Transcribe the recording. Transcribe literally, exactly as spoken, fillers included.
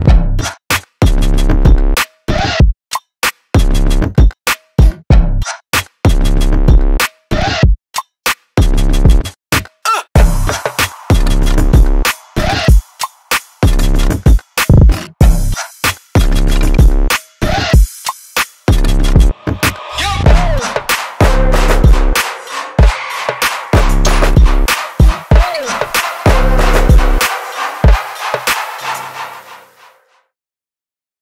break.